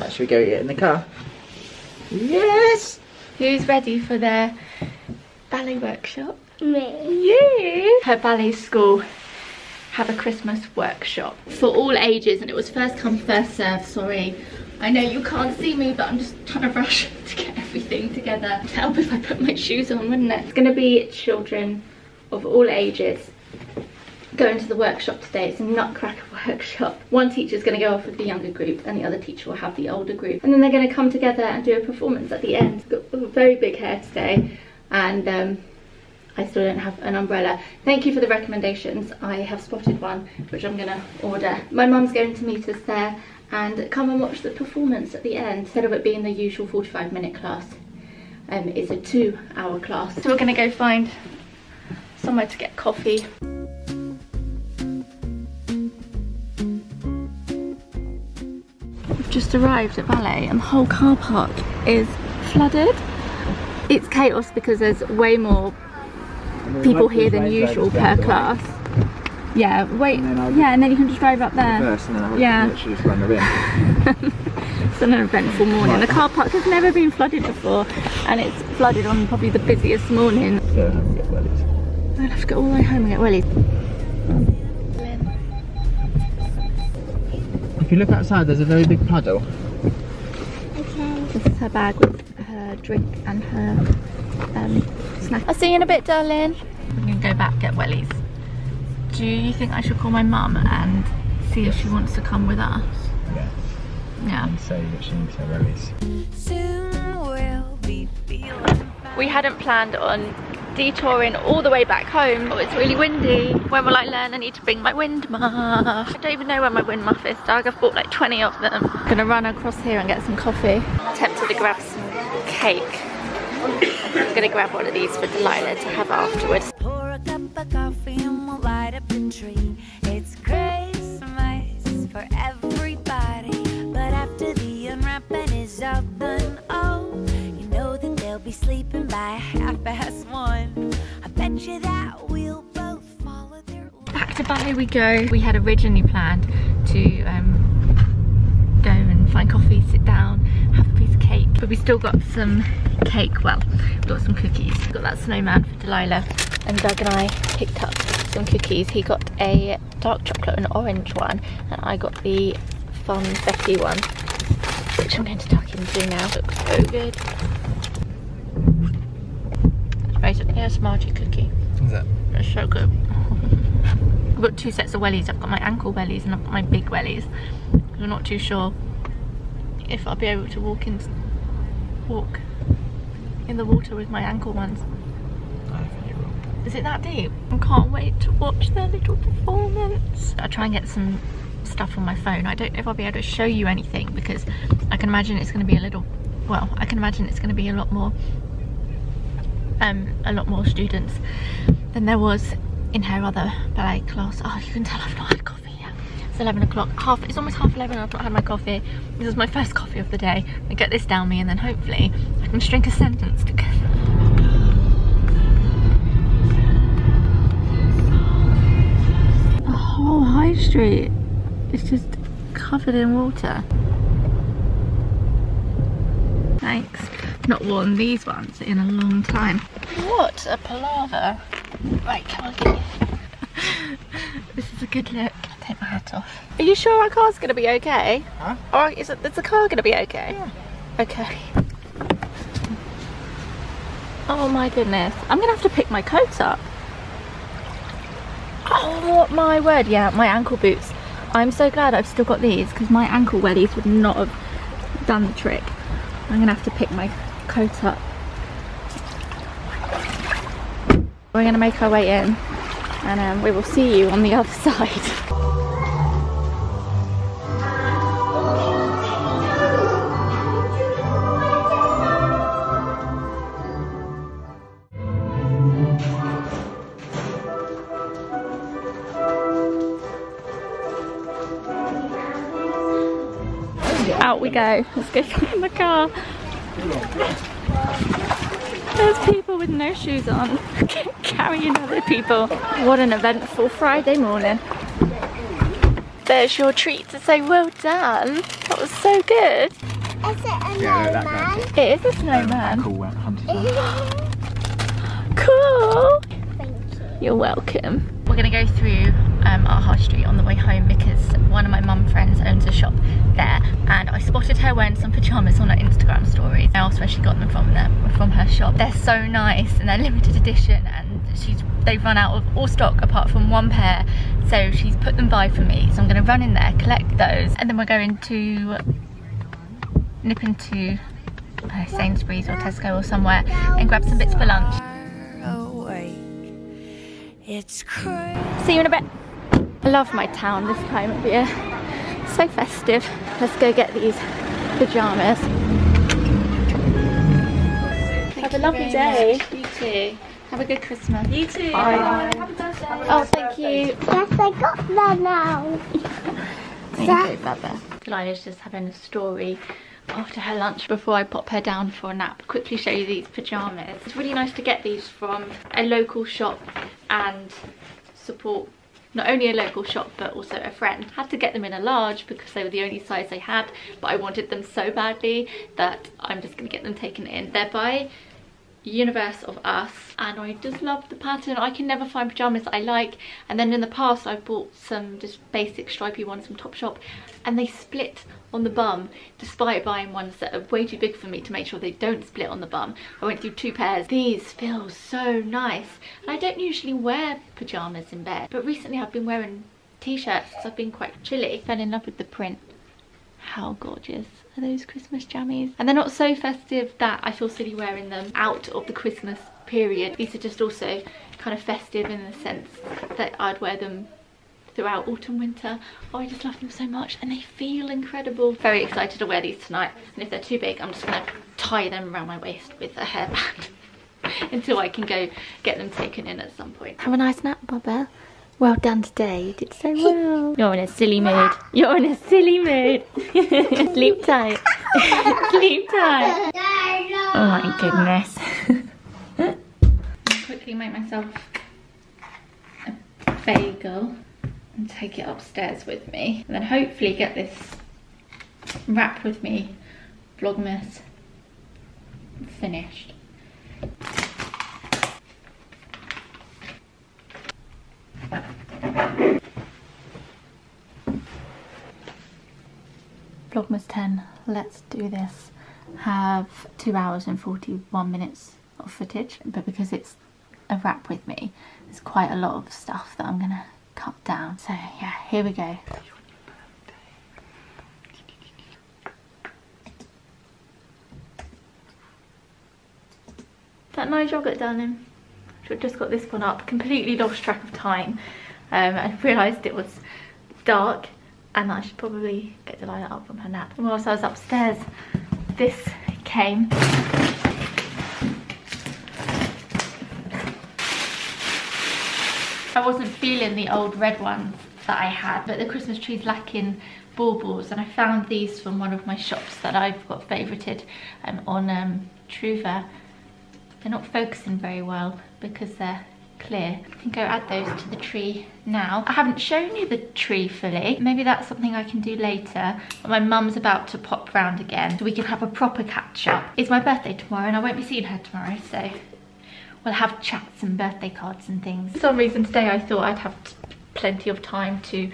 Right, should we go get in the car? Yes! Who's ready for their ballet workshop? Me. You! Her ballet school have a Christmas workshop for all ages, and it was first come, first serve. Sorry, I know you can't see me, but I'm just trying to rush to get everything together. It'd help if I put my shoes on, wouldn't it? It's going to be children of all ages going to the workshop today. It's a nutcracker workshop. One teacher's going to go off with the younger group and the other teacher will have the older group, and then they're going to come together and do a performance at the end. Got very big hair today, and I still don't have an umbrella. Thank you for the recommendations. I have spotted one which I'm gonna order. My mum's going to meet us there and come and watch the performance at the end. Instead of it being the usual 45-minute class, it's a 2-hour class. So we're gonna go find somewhere to get coffee. We've just arrived at ballet and the whole car park is flooded. It's chaos because there's way more people here than usual per class. Yeah, wait. Yeah, and then you can just drive up there. Yeah. It's an eventful morning. The car park has never been flooded before, and it's flooded on probably the busiest morning. Go home and get wellies. I'll have to go all the way home and get wellies. If you look outside, there's a very big puddle. Okay. This is her bag with her drink and her snack. I'll see you in a bit, darling. I'm gonna go back, get wellies. Do you think I should call my mum and see if she wants to come with us? Yes. Yeah. And say that she needs her wellies. Soon we'll be feeling bad. We hadn't planned on detouring all the way back home. Oh, it's really windy. When will I learn I need to bring my wind muff? I don't even know where my wind muff is, Doug. I've bought like 20 of them. I'm gonna run across here and get some coffee. I'm tempted to grab some cake. I'm gonna grab one of these for Delilah to have afterwards. Pour a cup of coffee and we'll light up a tree. It's Christmas for everybody, but after the unwrapping is all done, oh, you know that they'll be sleeping by 1:30. I bet you that we'll both follow their. Back to Bali we go. We had originally planned to go and find coffee, sit down, have a piece of cake, but we still got some cake. Well, we got some cookies. We got that snowman for Delilah, and Doug and I picked up some cookies. He got a dark chocolate and orange one, and I got the funfetti one, which I'm going to tuck into now. Looks so good. Right, here's a magic cookie. Is that? It's so good. I've got two sets of wellies. I've got my ankle wellies and I've got my big wellies. I'm not too sure if I'll be able to walk in the water with my ankle ones. I don't think you will. Is it that deep? I can't wait to watch their little performance. I'll try and get some stuff on my phone. I don't know if I'll be able to show you anything because I can imagine it's going to be a little, well, I can imagine it's going to be a lot more students than there was in her other ballet class. Oh, you can tell I've not had coffee. It's 11 o'clock, it's almost 11:30, I've not had my coffee. This is my first coffee of the day. I get this down me and then hopefully I can string a sentence together. The whole high street is just covered in water. Thanks. Not worn these ones in a long time. What a palaver. Right, come on, give me. This is a good look. Take my hat off. Are you sure our car's gonna be okay? Huh? Or is the car gonna be okay? Yeah. Okay. Oh my goodness. I'm gonna have to pick my coat up. Oh my word, yeah, my ankle boots. I'm so glad I've still got these because my ankle wellies would not have done the trick. I'm gonna have to pick my coat up. We're gonna make our way in and we will see you on the other side. Out we go. Let's go in the car. There's people with no shoes on carrying other people. What an eventful Friday morning. There's your treat to say well done. That was so good. Is it a snowman? It is a snowman. Cool. Thank you. You're welcome. We're going to go through our high street on the way home because one of my mum friends owns a shop there, and I spotted her wearing some pyjamas on her Instagram stories. I asked where she got them from her shop. They're so nice and they're limited edition, and they've run out of all stock apart from one pair, so she's put them by for me. So I'm going to run in there, collect those, and then we're going to nip into Sainsbury's or Tesco or somewhere and grab some bits for lunch. It's crazy. See you in a bit. I love my town this time of year. It's so festive. Let's go get these pyjamas. Have a lovely day. You too. Have a good Christmas. You too. Bye. Bye. Have a birthday. Oh, thank you. Yes, I got there now. Thank you, Baba. Delilah's just having a story after her lunch before I pop her down for a nap. Quickly show you these pyjamas. It's really nice to get these from a local shop and support not only a local shop but also a friend. Had to get them in a large because they were the only size they had, but I wanted them so badly that I'm just going to get them taken in. They're by Universe of Us, and I just love the pattern. I can never find pyjamas that I like, and then in the past I've bought some just basic stripy ones from Topshop and they split on the bum, despite buying ones that are way too big for me to make sure they don't split on the bum. I went through 2 pairs. These feel so nice, and I don't usually wear pyjamas in bed, but recently I've been wearing t-shirts because I've been quite chilly. Fell in love with the print. How gorgeous are those Christmas jammies? And they're not so festive that I feel silly wearing them out of the Christmas period. These are just also kind of festive in the sense that I'd wear them throughout autumn, winter. Oh, I just love them so much and they feel incredible. Very excited to wear these tonight, and if they're too big I'm just going to tie them around my waist with a hairband until I can go get them taken in at some point. Have a nice nap, Baba. Well done today, you did so well. You're in a silly mood. You're in a silly mood. Sleep tight. Sleep tight. Oh my goodness. I'll quickly make myself a bagel and take it upstairs with me. And then hopefully get this wrap with me, Vlogmas, finished. Vlogmas 10, let's do this. Have 2 hours and 41 minutes of footage, but because it's a wrap with me, there's quite a lot of stuff that I'm gonna cut down. So yeah, here we go. That nice yogurt, darling. I've just got this one up. Completely lost track of time and realised it was dark, and I should probably get Delilah up from her nap. And whilst I was upstairs, this came. I wasn't feeling the old red ones that I had, but the Christmas tree's lacking baubles, and I found these from one of my shops that I've got favourited on Truva. They're not focusing very well because they're clear. I can go add those to the tree now. I haven't shown you the tree fully. Maybe that's something I can do later. But my mum's about to pop round again so we can have a proper catch up. It's my birthday tomorrow and I won't be seeing her tomorrow, so we'll have chats and birthday cards and things. For some reason today I thought I'd have plenty of time to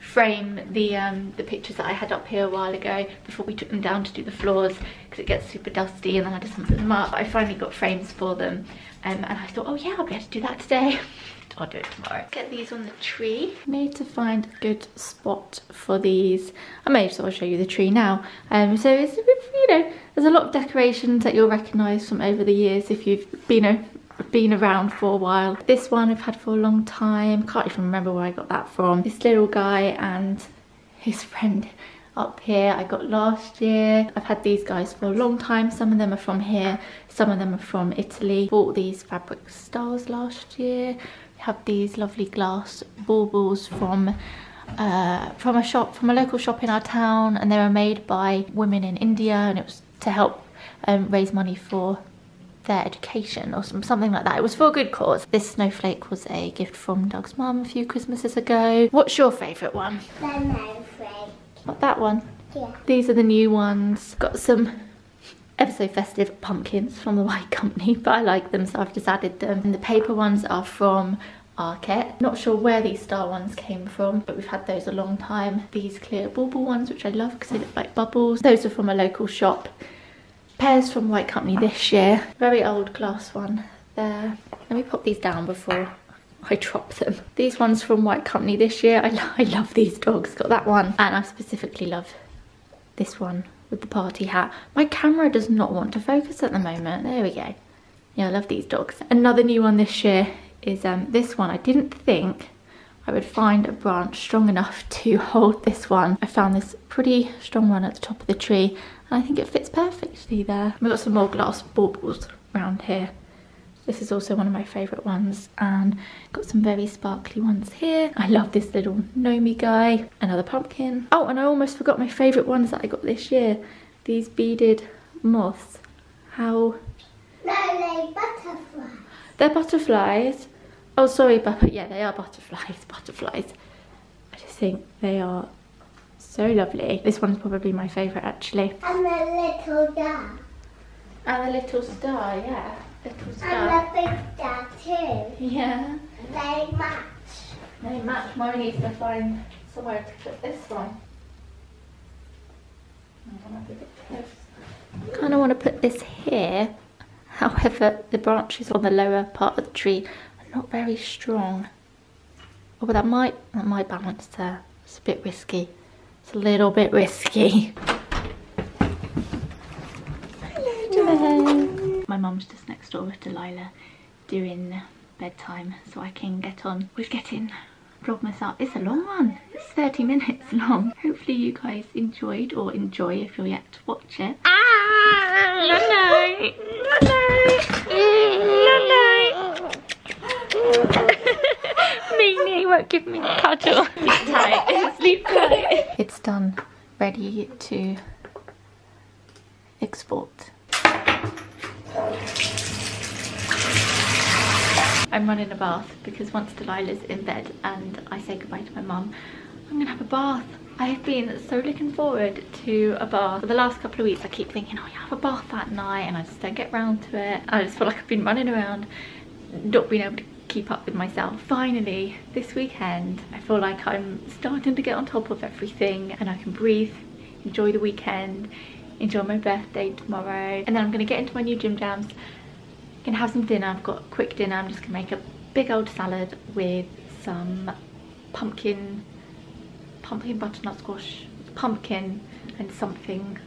frame the pictures that I had up here a while ago before we took them down to do the floors, because it gets super dusty and then I just haven't put them up. I finally got frames for them and I thought, oh yeah, I'll be able to do that today. I'll do it tomorrow. Get these on the tree. I need to find a good spot for these. I may as well show you the tree now. So it's, you know, there's a lot of decorations that you'll recognise from over the years if you've been around for a while. This one I've had for a long time. Can't even remember where I got that from. This little guy and his friend up here I got last year. I've had these guys for a long time. Some of them are from here, some of them are from Italy. Bought these fabric stars last year. Have these lovely glass baubles from a shop, from a local shop in our town, and they were made by women in India, and it was to help raise money for their education or something like that. It was for a good cause. This snowflake was a gift from Doug's mum a few Christmases ago. What's your favourite one? The snowflake. Not that one? Yeah. These are the new ones. Got some ever so festive pumpkins from the White Company, but I like them, so I've just added them. And the paper ones are from Arquette. Not sure where these star ones came from, but we've had those a long time. These clear bauble ones, which I love because they look like bubbles. Those are from a local shop. Pears from White Company this year. Very old glass one there. Let me pop these down before I drop them. These ones from White Company this year. I love these dogs. Got that one, and I specifically love this one with the party hat. My camera does not want to focus at the moment. There we go. Yeah, I love these dogs. Another new one this year is this one. I didn't think I would find a branch strong enough to hold this one. I found this pretty strong one at the top of the tree, and I think it fits perfectly there. We've got some more glass baubles around here. This is also one of my favourite ones, and got some very sparkly ones here. I love this little gnomey guy. Another pumpkin. Oh, and I almost forgot my favourite ones that I got this year. These beaded moths. How? No, they're butterflies. They're butterflies. Oh, sorry, Papa. Yeah, they are butterflies. Butterflies. I just think they are so lovely. This one's probably my favourite, actually. And the little star. And the little star, yeah. Little star. And the big star, too. Yeah. They match. They match. Mummy needs to find somewhere to put this one. I'm going to be a bit close. I kind of want to put this here. However, the branches on the lower part of the tree are not very strong. Oh, but that might balance there. It's a bit risky. It's a little bit risky. Hello, Doug. My mum's just next door with Delilah during bedtime, so I can get on with getting VLOGMAS up. It's a long one. It's 30 minutes long. Hopefully you guys enjoyed, or enjoy if you're yet to watch it. Ah! No, no. Mimi won't give me a cuddle. Sleep tight. Sleep tight. It's done. Ready to export. I'm running a bath because once Delilah's in bed and I say goodbye to my mum, I'm gonna have a bath. I have been so looking forward to a bath. For the last couple of weeks I keep thinking, oh yeah, have a bath that night, and I just don't get round to it. I just feel like I've been running around, not being able to keep up with myself. Finally, this weekend, I feel like I'm starting to get on top of everything, and I can breathe, enjoy the weekend, enjoy my birthday tomorrow, and then I'm going to get into my new gym jams. I'm going to have some dinner. I've got a quick dinner. I'm just going to make a big old salad with some pumpkin butternut squash, pumpkin and something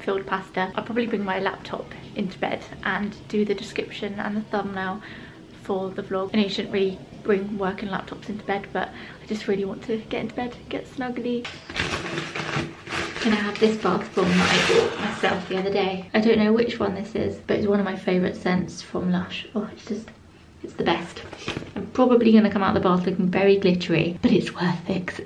filled pasta. I'll probably bring my laptop into bed and do the description and the thumbnail for the vlog. I know you shouldn't really bring working laptops into bed, but I just really want to get into bed, get snuggly. And I have this bath bomb that I bought myself the other day. I don't know which one this is, but it's one of my favourite scents from Lush. Oh, it's the best. I'm probably going to come out of the bath looking very glittery, but it's worth it because